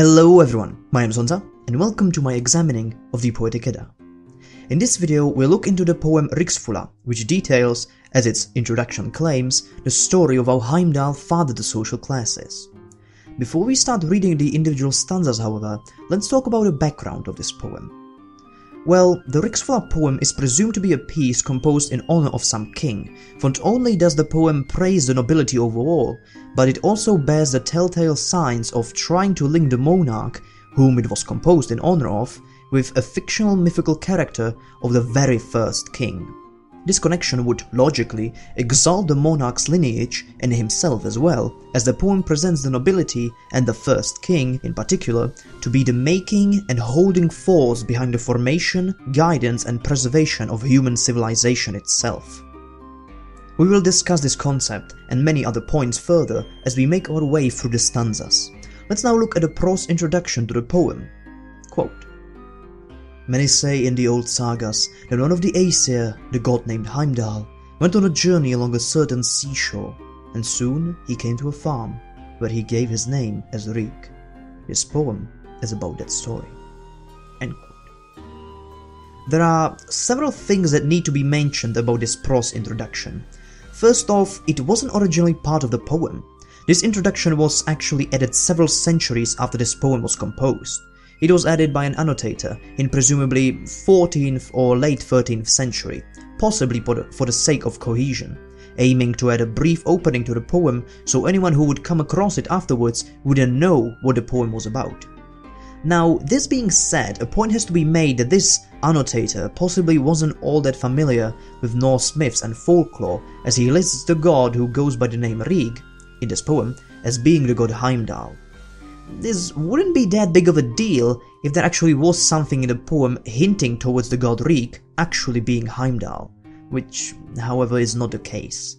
Hello everyone, my name is Honza and welcome to my examining of the Poetic Edda. In this video we'll look into the poem Rígsþula, which details, as its introduction claims, the story of how Heimdall fathered the social classes. Before we start reading the individual stanzas, however, let's talk about the background of this poem. Well, the Rígsþula poem is presumed to be a piece composed in honor of some king, for not only does the poem praise the nobility overall, but it also bears the telltale signs of trying to link the monarch, whom it was composed in honor of, with a fictional mythical character of the very first king. This connection would, logically, exalt the monarch's lineage and himself as well, as the poem presents the nobility and the first king, in particular, to be the making and holding force behind the formation, guidance and preservation of human civilization itself. We will discuss this concept and many other points further as we make our way through the stanzas. Let's now look at a prose introduction to the poem. Quote, "Many say in the old sagas that one of the Aesir, the god named Heimdall, went on a journey along a certain seashore, and soon he came to a farm, where he gave his name as Ríg. This poem is about that story." End quote. There are several things that need to be mentioned about this prose introduction. First off, it wasn't originally part of the poem. This introduction was actually added several centuries after this poem was composed. It was added by an annotator in presumably 14th or late 13th century, possibly for the sake of cohesion, aiming to add a brief opening to the poem so anyone who would come across it afterwards wouldn't know what the poem was about. Now, this being said, a point has to be made that this annotator possibly wasn't all that familiar with Norse myths and folklore, as he lists the god who goes by the name Ríg in this poem as being the god Heimdall. This wouldn't be that big of a deal if there actually was something in the poem hinting towards the god Ríg actually being Heimdall, which, however, is not the case.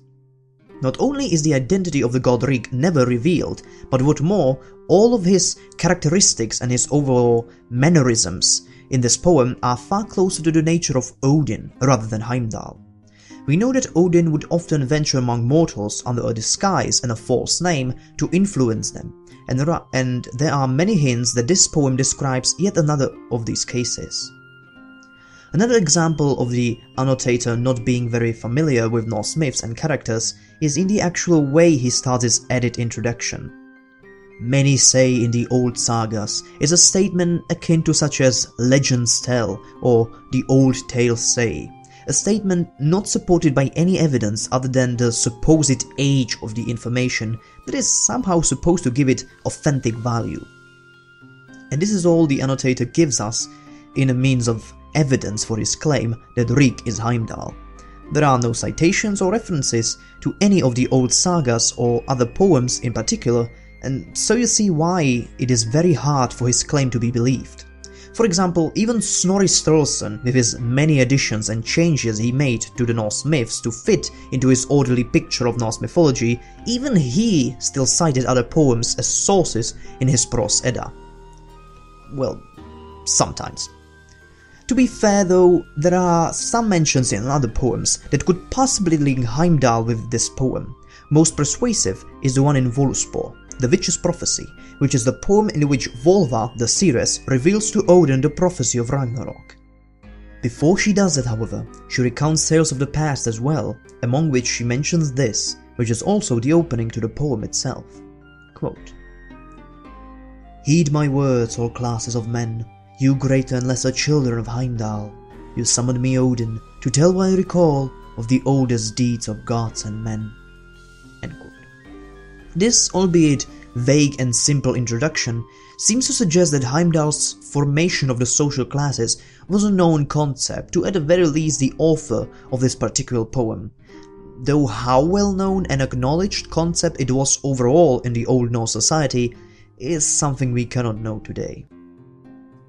Not only is the identity of the god Ríg never revealed, but what more, all of his characteristics and his overall mannerisms in this poem are far closer to the nature of Odin rather than Heimdall. We know that Odin would often venture among mortals under a disguise and a false name to influence them, and there are many hints that this poem describes yet another of these cases. Another example of the annotator not being very familiar with Norse myths and characters is in the actual way he starts his edit introduction. "Many say in the old sagas" is a statement akin to such as "legends tell" or "the old tales say," a statement not supported by any evidence other than the supposed age of the information that is somehow supposed to give it authentic value. And this is all the annotator gives us in a means of evidence for his claim that Ríg is Heimdall. There are no citations or references to any of the old sagas or other poems in particular, and so you see why it is very hard for his claim to be believed. For example, even Snorri Sturluson, with his many additions and changes he made to the Norse myths to fit into his orderly picture of Norse mythology, even he still cited other poems as sources in his Prose Edda. Well, sometimes. To be fair though, there are some mentions in other poems that could possibly link Heimdall with this poem. Most persuasive is the one in Völuspá, the Witch's Prophecy, which is the poem in which Volva, the seeress, reveals to Odin the prophecy of Ragnarok. Before she does that, however, she recounts tales of the past as well, among which she mentions this, which is also the opening to the poem itself. Quote, "Heed my words, all classes of men, you greater and lesser children of Heimdall. You summoned me, Odin, to tell what I recall of the oldest deeds of gods and men." End quote. This, albeit vague and simple introduction, seems to suggest that Heimdall's formation of the social classes was a known concept to at the very least the author of this particular poem, though how well known and acknowledged concept it was overall in the Old Norse society is something we cannot know today.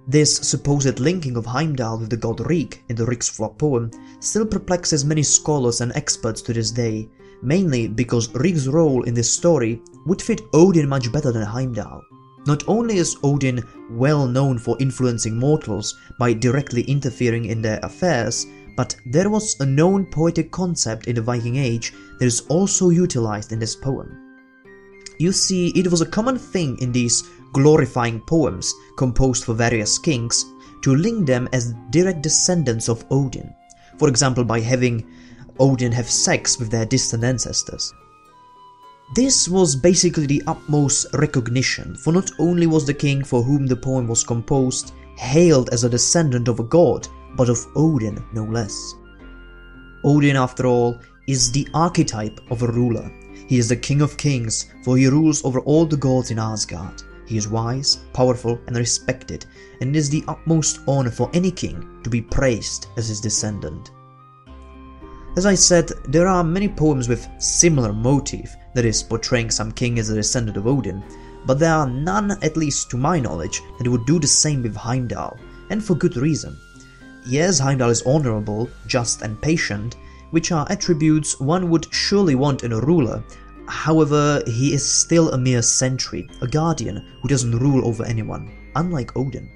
This supposed linking of Heimdall with the god Ríg in the Rígsþula poem still perplexes many scholars and experts to this day, mainly because Ríg's role in this story would fit Odin much better than Heimdall. Not only is Odin well known for influencing mortals by directly interfering in their affairs, but there was a known poetic concept in the Viking Age that is also utilized in this poem. You see, it was a common thing in these glorifying poems composed for various kings to link them as direct descendants of Odin, for example by having Odin have sex with their distant ancestors. This was basically the utmost recognition, for not only was the king for whom the poem was composed hailed as a descendant of a god, but of Odin no less. Odin, after all, is the archetype of a ruler. He is the king of kings, for he rules over all the gods in Asgard. He is wise, powerful and respected, and it is the utmost honor for any king to be praised as his descendant. As I said, there are many poems with similar motif, that is, portraying some king as a descendant of Odin, but there are none, at least to my knowledge, that would do the same with Heimdall, and for good reason. Yes, Heimdall is honorable, just and patient, which are attributes one would surely want in a ruler. However, he is still a mere sentry, a guardian who doesn't rule over anyone, unlike Odin.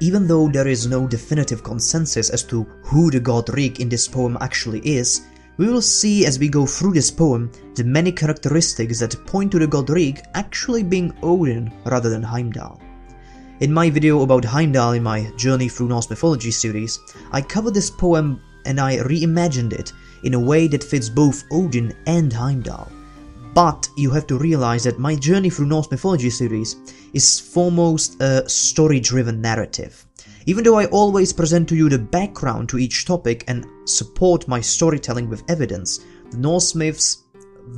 Even though there is no definitive consensus as to who the god Rig in this poem actually is, we will see as we go through this poem the many characteristics that point to the god Rig actually being Odin rather than Heimdall. In my video about Heimdall in my Journey Through Norse Mythology series, I covered this poem and I reimagined it in a way that fits both Odin and Heimdall. But you have to realize that my Journey Through Norse Mythology series is foremost a story-driven narrative. Even though I always present to you the background to each topic and support my storytelling with evidence, the Norse myths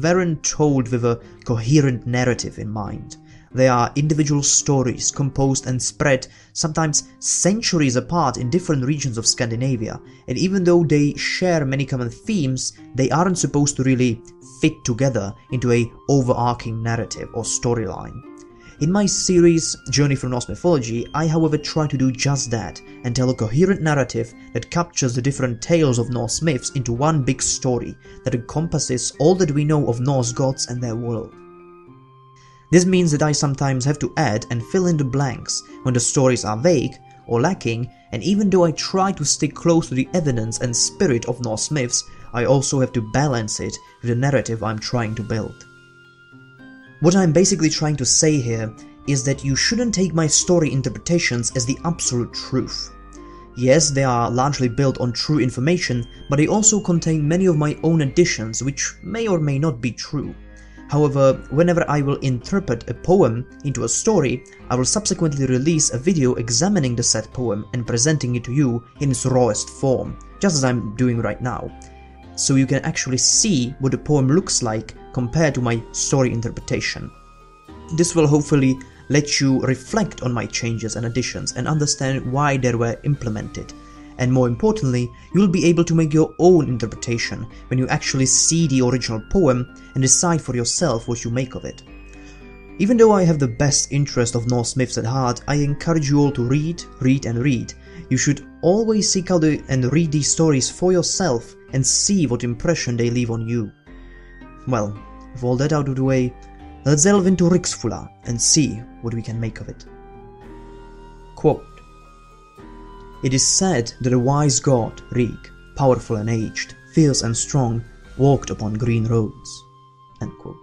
weren't told with a coherent narrative in mind. They are individual stories composed and spread, sometimes centuries apart in different regions of Scandinavia, and even though they share many common themes, they aren't supposed to really fit together into an overarching narrative or storyline. In my series Journey Through Norse Mythology, I however try to do just that and tell a coherent narrative that captures the different tales of Norse myths into one big story that encompasses all that we know of Norse gods and their world. This means that I sometimes have to add and fill in the blanks when the stories are vague or lacking, and even though I try to stay close to the evidence and spirit of Norse myths, I also have to balance it with the narrative I'm trying to build. What I'm basically trying to say here is that you shouldn't take my story interpretations as the absolute truth. Yes, they are largely built on true information, but they also contain many of my own additions which may or may not be true. However, whenever I will interpret a poem into a story, I will subsequently release a video examining the said poem and presenting it to you in its rawest form, just as I'm doing right now, so you can actually see what the poem looks like compared to my story interpretation. This will hopefully let you reflect on my changes and additions and understand why they were implemented. And more importantly, you'll be able to make your own interpretation when you actually see the original poem and decide for yourself what you make of it. Even though I have the best interest of Norse myths at heart, I encourage you all to read, read and read. You should always seek out and read these stories for yourself and see what impression they leave on you. Well, with all that out of the way, let's delve into Rígsþula and see what we can make of it. Quote, "It is said that a wise god, Rig, powerful and aged, fierce and strong, walked upon green roads." End quote.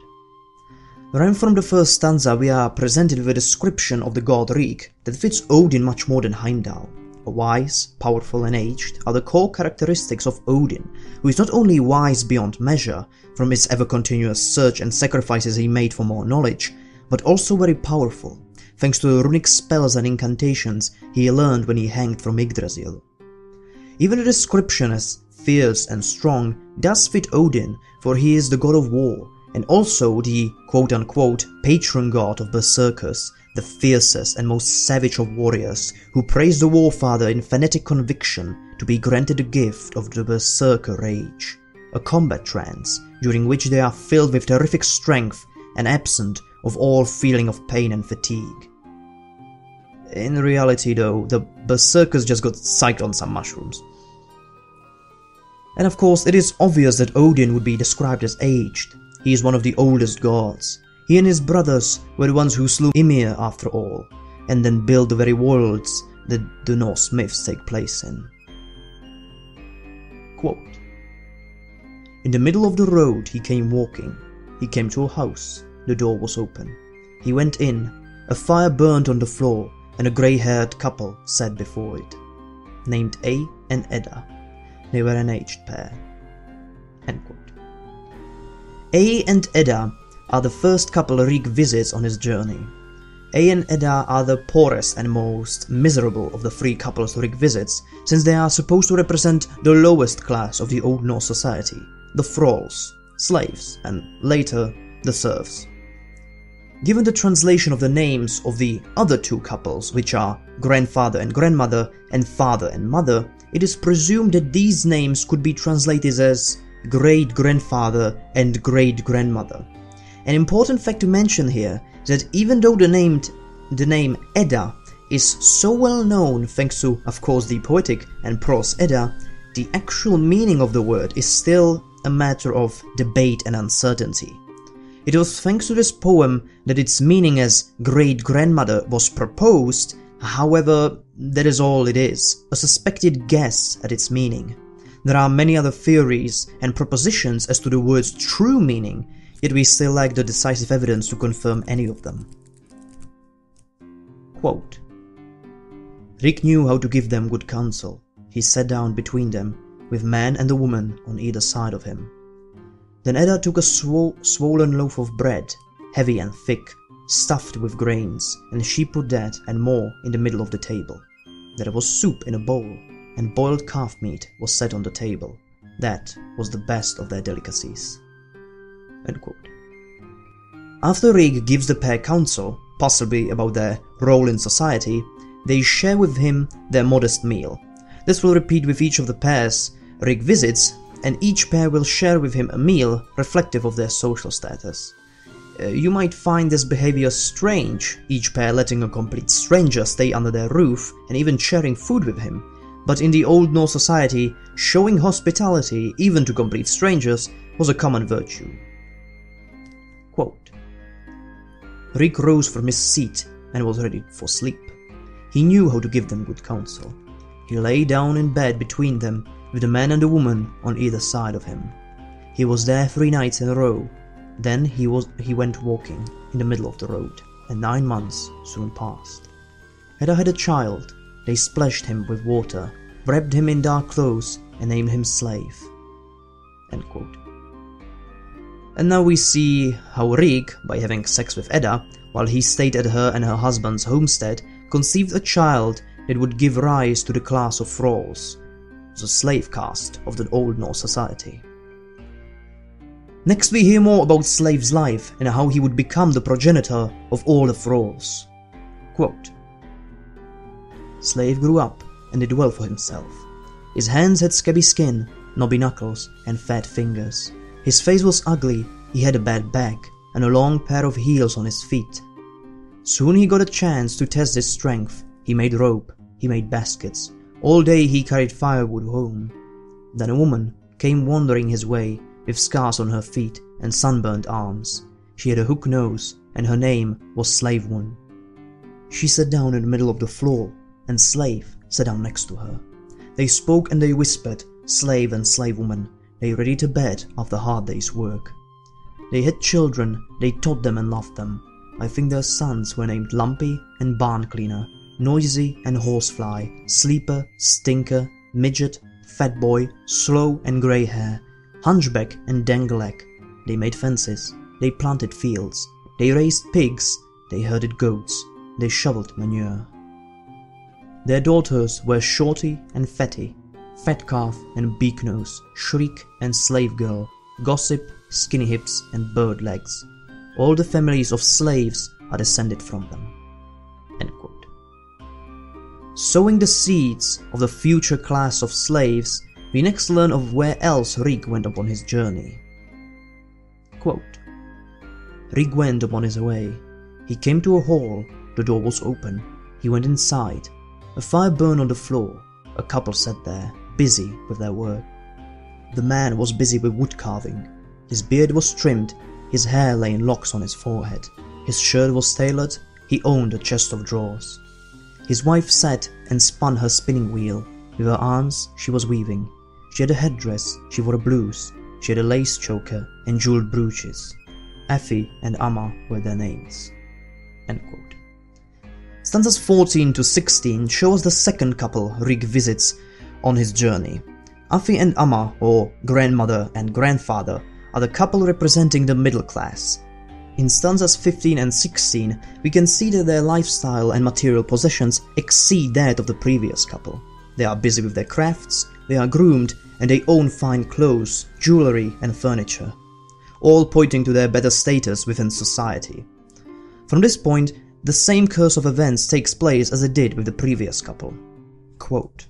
Right from the first stanza we are presented with a description of the god Rig that fits Odin much more than Heimdall. A wise, powerful and aged are the core characteristics of Odin, who is not only wise beyond measure, from his ever-continuous search and sacrifices he made for more knowledge, but also very powerful, thanks to the runic spells and incantations he learned when he hanged from Yggdrasil. Even the description as fierce and strong does fit Odin, for he is the god of war, and also the quote-unquote patron god of berserkers, the fiercest and most savage of warriors, who praised the warfather in fanatic conviction to be granted the gift of the berserker rage, a combat trance during which they are filled with terrific strength and absent of all feeling of pain and fatigue. In reality though, the berserkers just got psyched on some mushrooms. And of course, it is obvious that Odin would be described as aged. He is one of the oldest gods. He and his brothers were the ones who slew Ymir after all, and then built the very worlds that the Norse myths take place in. Quote, "In the middle of the road he came walking. He came to a house. The door was open. He went in, A fire burned on the floor, and a grey-haired couple sat before it, named A and Edda. They were an aged pair." End quote. A and Edda are the first couple Ríg visits on his journey. A and Edda are the poorest and most miserable of the three couples Ríg visits, since they are supposed to represent the lowest class of the Old Norse society, the thralls, slaves, and later, the serfs. Given the translation of the names of the other two couples, which are grandfather and grandmother and father and mother, it is presumed that these names could be translated as great-grandfather and great-grandmother. An important fact to mention here is that even though the name Edda is so well known thanks to, of course, the Poetic and Prose Edda, the actual meaning of the word is still a matter of debate and uncertainty. It was thanks to this poem that its meaning as great-grandmother was proposed, however, that is all it is, a suspected guess at its meaning. There are many other theories and propositions as to the word's true meaning, yet we still lack the decisive evidence to confirm any of them. Quote, "Ríg knew how to give them good counsel. He sat down between them, with man and the woman on either side of him. Then Edda took a swollen loaf of bread, heavy and thick, stuffed with grains, and she put that and more in the middle of the table. There was soup in a bowl, and boiled calf meat was set on the table. That was the best of their delicacies." End quote. After Ríg gives the pair counsel, possibly about their role in society, they share with him their modest meal. This will repeat with each of the pairs Ríg visits, and each pair will share with him a meal reflective of their social status. You might find this behavior strange, each pair letting a complete stranger stay under their roof and even sharing food with him, but in the Old Norse society, showing hospitality, even to complete strangers, was a common virtue. Quote, "Ríg rose from his seat and was ready for sleep. He knew how to give them good counsel. He lay down in bed between them, with the man and the woman on either side of him. He was there 3 nights in a row, then he went walking in the middle of the road, and 9 months soon passed. Edda had a child. They splashed him with water, wrapped him in dark clothes, and named him slave." End quote. And now we see how Ríg, by having sex with Edda, while he stayed at her and her husband's homestead, conceived a child that would give rise to the class of thralls, the slave caste of the Old Norse society. Next we hear more about Slave's life and how he would become the progenitor of all the thralls. Quote, "Slave grew up and did well for himself. His hands had scabby skin, knobby knuckles and fat fingers. His face was ugly, he had a bad back and a long pair of heels on his feet. Soon he got a chance to test his strength. He made rope, he made baskets. All day he carried firewood home. Then a woman came wandering his way, with scars on her feet and sunburnt arms. She had a hook nose, and her name was Slave One. She sat down in the middle of the floor, and Slave sat down next to her. They spoke and they whispered, Slave and Slave Woman. They ready to bed after a hard day's work. They had children, they taught them and loved them. I think their sons were named Lumpy and Barn Cleaner, Noisy and Horsefly, Sleeper, Stinker, Midget, Fat Boy, Slow and Grey Hair, Hunchback and Dangleleg. They made fences, they planted fields, they raised pigs, they herded goats, they shoveled manure. Their daughters were Shorty and Fatty, Fat Calf and Beak Nose, Shriek and Slave Girl, Gossip, Skinny Hips and Bird Legs. All the families of slaves are descended from them." End quote. Sowing the seeds of the future class of slaves, we next learn of where else Ríg went upon his journey. Quote, "Ríg went upon his way. He came to a hall, the door was open, he went inside. A fire burned on the floor, a couple sat there, busy with their work. The man was busy with wood carving, his beard was trimmed, his hair lay in locks on his forehead, his shirt was tailored, he owned a chest of drawers. His wife sat and spun her spinning wheel. With her arms, she was weaving. She had a headdress, she wore a blouse, she had a lace choker and jeweled brooches. Effie and Amma were their names." End quote. Stanzas 14 to 16 shows the second couple Rig visits on his journey. Afi and Amma, or grandmother and grandfather, are the couple representing the middle class. In stanzas 15 and 16, we can see that their lifestyle and material possessions exceed that of the previous couple. They are busy with their crafts, they are groomed, and they own fine clothes, jewelry, and furniture, all pointing to their better status within society. From this point, the same course of events takes place as it did with the previous couple. Quote,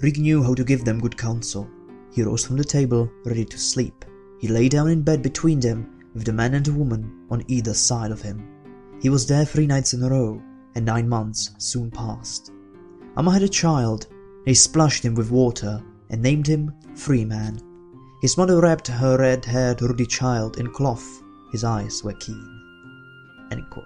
"Rig knew how to give them good counsel. He rose from the table, ready to sleep. He lay down in bed between them, with the man and the woman on either side of him. He was there 3 nights in a row, and 9 months soon passed. Amma had a child. They splashed him with water, and named him Freeman. His mother wrapped her red-haired ruddy child in cloth. His eyes were keen." End quote.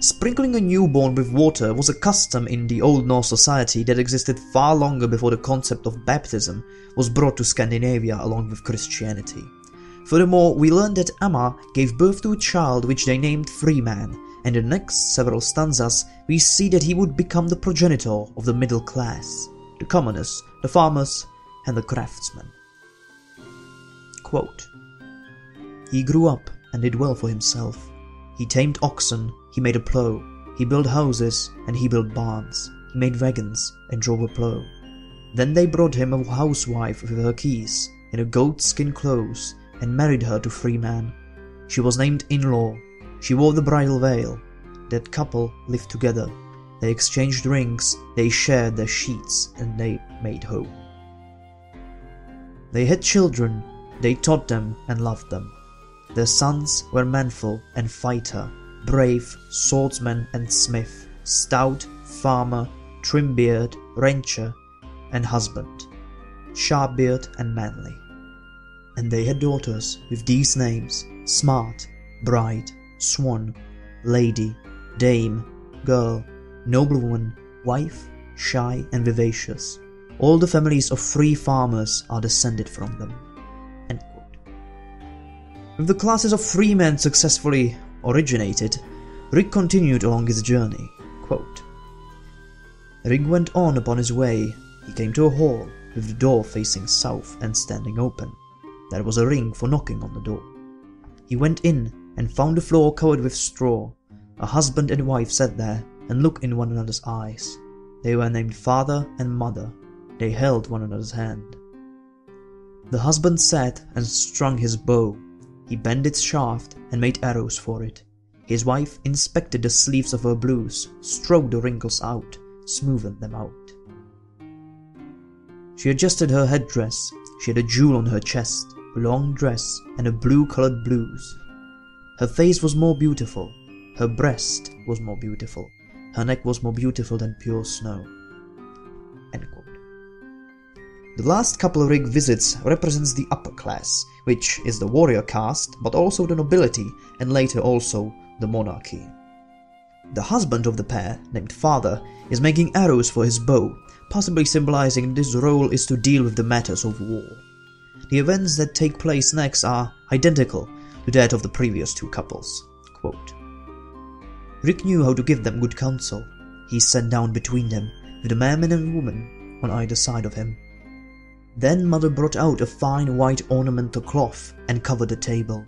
Sprinkling a newborn with water was a custom in the Old Norse society that existed far longer before the concept of baptism was brought to Scandinavia along with Christianity. Furthermore, we learn that Amma gave birth to a child which they named Freeman, and in the next several stanzas we see that he would become the progenitor of the middle class, the commoners, the farmers, and the craftsmen. Quote, "He grew up and did well for himself. He tamed oxen, he made a plow, he built houses, and he built barns, he made wagons, and drove a plow. Then they brought him a housewife with her keys, in a goat-skin clothes, and married her to Freeman. She was named In-law, she wore the bridal veil. That couple lived together, they exchanged rings, they shared their sheets, and they made home. They had children, they taught them and loved them. Their sons were manful and fighter, brave, swordsman and smith, stout, farmer, trimbeard, rancher, and husband, sharpbeard and manly. And they had daughters with these names: smart, bride, swan, lady, dame, girl, noblewoman, wife, shy and vivacious. All the families of 3 farmers are descended from them." With the classes of freemen successfully originated, Rig continued along his journey. Quote, "Rig went on upon his way. He came to a hall, with the door facing south and standing open. There was a ring for knocking on the door. He went in and found the floor covered with straw. A husband and wife sat there and looked in one another's eyes. They were named father and mother. They held one another's hand. The husband sat and strung his bow. He bent its shaft and made arrows for it. His wife inspected the sleeves of her blouse, stroked the wrinkles out, smoothed them out. She adjusted her headdress. She had a jewel on her chest, a long dress, and a blue-colored blouse. Her face was more beautiful. Her breast was more beautiful. Her neck was more beautiful than pure snow." End quote. The last couple Rig visits represents the upper class, which is the warrior caste, but also the nobility and later also the monarchy. The husband of the pair, named Father, is making arrows for his bow, possibly symbolizing this role is to deal with the matters of war. The events that take place next are identical to that of the previous 2 couples. Quote, "Rig knew how to give them good counsel. He sat down between them, with a man and a woman on either side of him. Then mother brought out a fine white ornamental cloth and covered the table.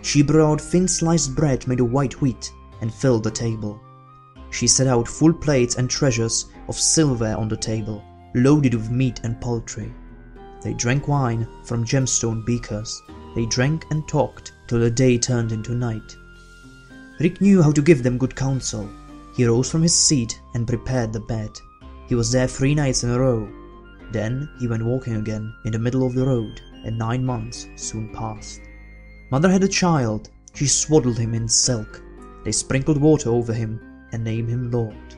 She brought out thin sliced bread made of white wheat and filled the table. She set out full plates and treasures of silver on the table, loaded with meat and poultry. They drank wine from gemstone beakers. They drank and talked till the day turned into night. Rig knew how to give them good counsel. He rose from his seat and prepared the bed. He was there 3 nights in a row. Then he went walking again in the middle of the road, and 9 months soon passed. Mother had a child. She swaddled him in silk. They sprinkled water over him and named him Lord.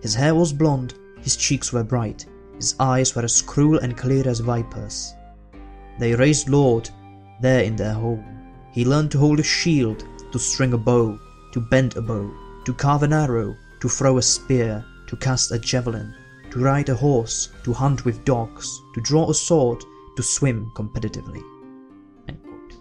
His hair was blonde, his cheeks were bright, his eyes were as cruel and clear as vipers. They raised Lord there in their home. He learned to hold a shield, to string a bow, to bend a bow, to carve an arrow, to throw a spear, to cast a javelin, to ride a horse, to hunt with dogs, to draw a sword, to swim competitively." End quote.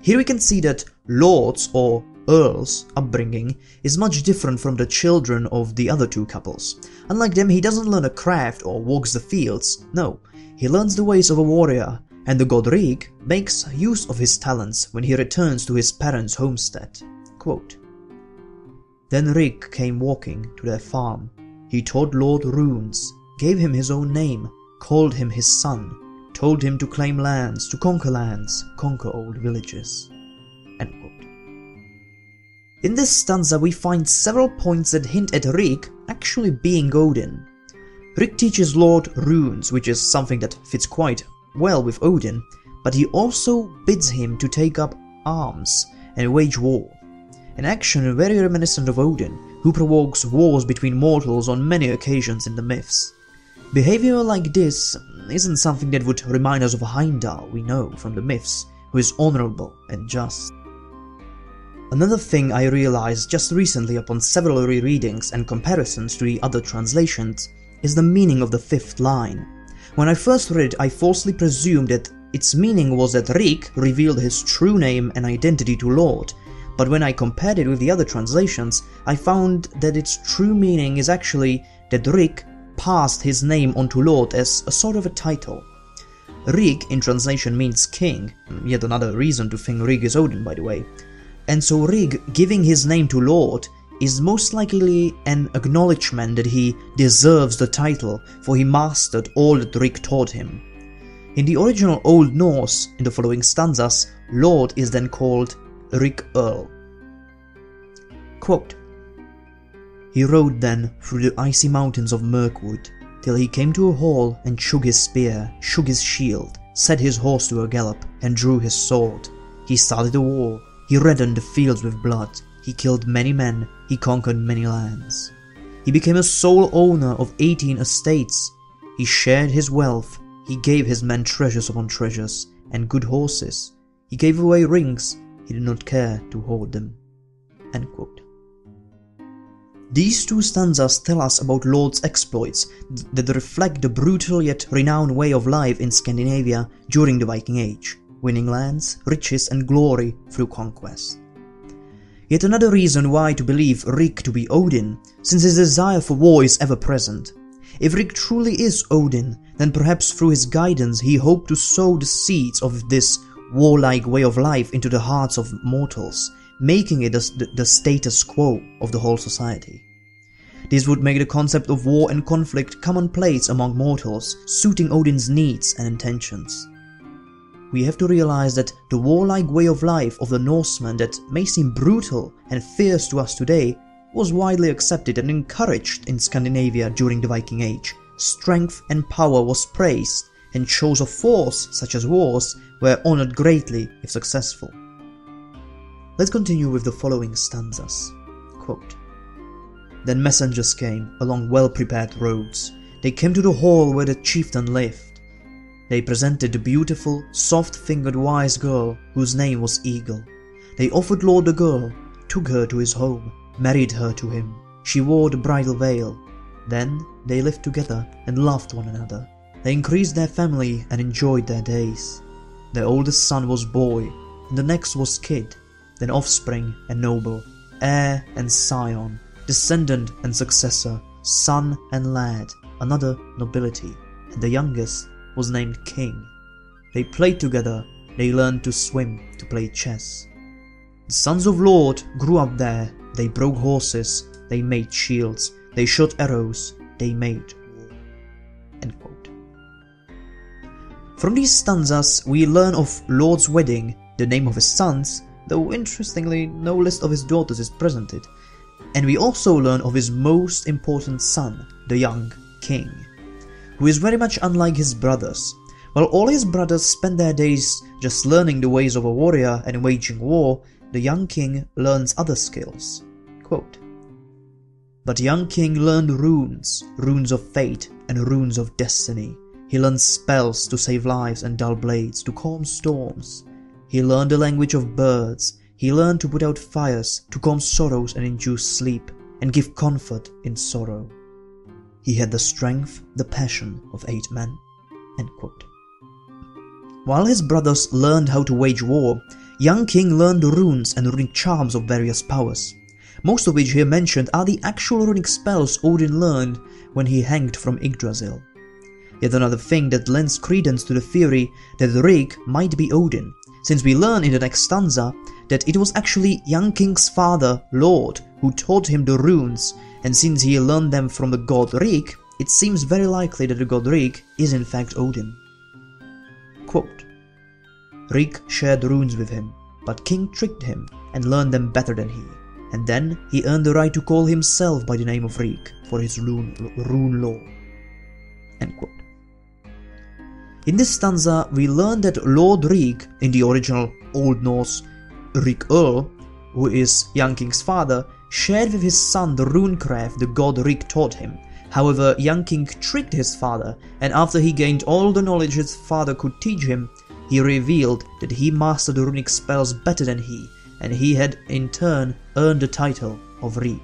Here we can see that lords or Earl's upbringing is much different from the children of the other two couples. Unlike them, he doesn't learn a craft or walks the fields, no, he learns the ways of a warrior, and the god Ríg makes use of his talents when he returns to his parents' homestead. Quote, "Then Ríg came walking to their farm. He taught Lord runes, gave him his own name, called him his son, told him to claim lands, conquer old villages." End quote. In this stanza we find several points that hint at Ríg actually being Odin. Ríg teaches Lord runes, which is something that fits quite well with Odin, but he also bids him to take up arms and wage war, an action very reminiscent of Odin, who provokes wars between mortals on many occasions in the myths. Behavior like this isn't something that would remind us of Heimdall we know from the myths, who is honorable and just. Another thing I realized just recently upon several rereadings and comparisons to the other translations is the meaning of the fifth line. When I first read it, I falsely presumed that its meaning was that Ríg revealed his true name and identity to Lord, but when I compared it with the other translations, I found that its true meaning is actually that Ríg passed his name onto Lord as a sort of a title. Ríg in translation means king, yet another reason to think Ríg is Odin, by the way, and so Ríg giving his name to Lord is most likely an acknowledgement that he deserves the title, for he mastered all that Ríg taught him. In the original Old Norse, in the following stanzas, Lord is then called Ríg Earl. Quote, "He rode then through the icy mountains of Merkwood, till he came to a hall and shook his spear, shook his shield, set his horse to a gallop, and drew his sword. He started a war, he reddened the fields with blood, he killed many men, he conquered many lands. He became a sole owner of 18 estates, he shared his wealth, he gave his men treasures upon treasures, and good horses, he gave away rings, he did not care to hoard them." End quote. These two stanzas tell us about Lord's exploits that reflect the brutal yet renowned way of life in Scandinavia during the Viking Age, winning lands, riches and glory through conquest. Yet another reason why to believe Ríg to be Odin, since his desire for war is ever present. If Ríg truly is Odin, then perhaps through his guidance he hoped to sow the seeds of this warlike way of life into the hearts of mortals, making it the status quo of the whole society. This would make the concept of war and conflict commonplace among mortals, suiting Odin's needs and intentions. We have to realize that the warlike way of life of the Norsemen that may seem brutal and fierce to us today was widely accepted and encouraged in Scandinavia during the Viking Age. Strength and power was praised, and shows of force, such as wars, were honored greatly if successful. Let's continue with the following stanzas. Quote, "Then messengers came along well-prepared roads. They came to the hall where the chieftain lived. They presented the beautiful, soft-fingered wise girl whose name was Eagle. They offered Lord the girl, took her to his home, married her to him. She wore the bridal veil. Then they lived together and loved one another. They increased their family and enjoyed their days. Their oldest son was boy, and the next was kid, then offspring and noble, heir and scion, descendant and successor, son and lad, another nobility, and the youngest was named King. They played together, they learned to swim, to play chess. The sons of Lord grew up there, they broke horses, they made shields, they shot arrows, they made war." End quote. From these stanzas we learn of Lord's wedding, the name of his sons, though interestingly no list of his daughters is presented, and we also learn of his most important son, the young king, who is very much unlike his brothers. While all his brothers spend their days just learning the ways of a warrior and waging war, the young king learns other skills. Quote, "But young king learned runes, runes of fate and runes of destiny. He learned spells to save lives and dull blades, to calm storms. He learned the language of birds, he learned to put out fires, to calm sorrows and induce sleep, and give comfort in sorrow. He had the strength, the passion of 8 men. End quote. While his brothers learned how to wage war, young king learned the runes and runic charms of various powers, most of which here mentioned are the actual runic spells Odin learned when he hanged from Yggdrasil. Yet another thing that lends credence to the theory that Rig might be Odin, since we learn in the next stanza that it was actually young king's father, Lord, who taught him the runes, and since he learned them from the god Rig, it seems very likely that the god Rig is in fact Odin. Quote, Rig shared runes with him, but king tricked him and learned them better than he, and then he earned the right to call himself by the name of Rig for his rune law. End quote. In this stanza, we learn that Lord Rig, in the original Old Norse Ríg, who is young king's father, shared with his son the runecraft the god Rig taught him. However, young king tricked his father, and after he gained all the knowledge his father could teach him, he revealed that he mastered the runic spells better than he, and he had in turn earned the title of Rig.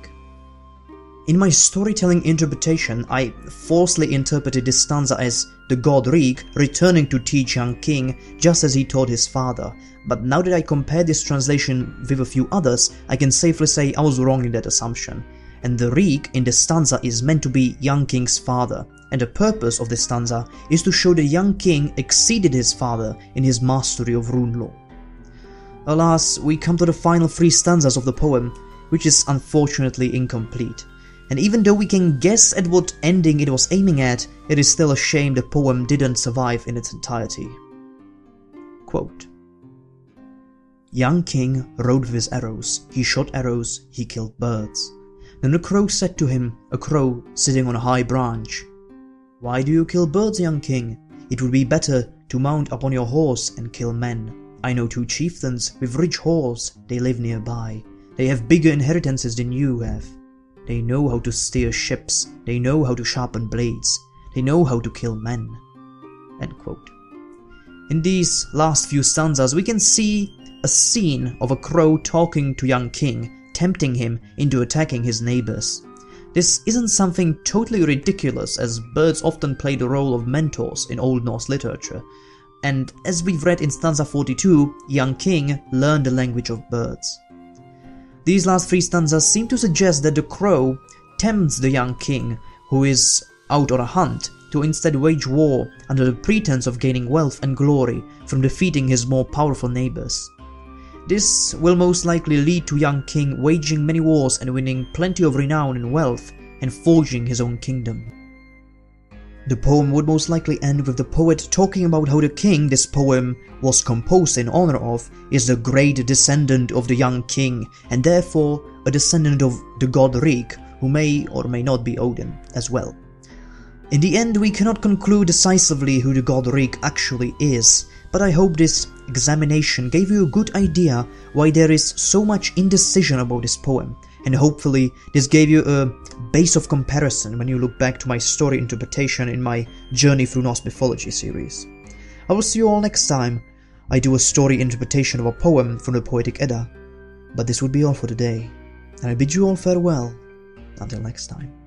In my storytelling interpretation, I falsely interpreted this stanza as the god Rig returning to teach young king just as he taught his father, but now that I compare this translation with a few others, I can safely say I was wrong in that assumption, and the Rig in the stanza is meant to be young king's father, and the purpose of this stanza is to show the young king exceeded his father in his mastery of rune law. Alas, we come to the final three stanzas of the poem, which is unfortunately incomplete. And even though we can guess at what ending it was aiming at, it is still a shame the poem didn't survive in its entirety. Quote, young king rode with his arrows, he shot arrows, he killed birds. Then a crow said to him, a crow sitting on a high branch, why do you kill birds, young king? It would be better to mount upon your horse and kill men. I know two chieftains with rich halls, they live nearby. They have bigger inheritances than you have. They know how to steer ships, they know how to sharpen blades, they know how to kill men. End quote. In these last few stanzas we can see a scene of a crow talking to young king, tempting him into attacking his neighbors. This isn't something totally ridiculous, as birds often play the role of mentors in Old Norse literature, and as we've read in stanza 42, young king learned the language of birds. These last three stanzas seem to suggest that the crow tempts the young king, who is out on a hunt, to instead wage war under the pretense of gaining wealth and glory from defeating his more powerful neighbors. This will most likely lead to young king waging many wars and winning plenty of renown and wealth and forging his own kingdom. The poem would most likely end with the poet talking about how the king this poem was composed in honor of is the great descendant of the young king, and therefore a descendant of the god Rig, who may or may not be Odin as well. In the end, we cannot conclude decisively who the god Rig actually is, but I hope this examination gave you a good idea why there is so much indecision about this poem, and hopefully this gave you a base of comparison when you look back to my story interpretation in my Journey Through Norse Mythology series. I will see you all next time I do a story interpretation of a poem from the Poetic Edda, but this would be all for today, and I bid you all farewell until next time.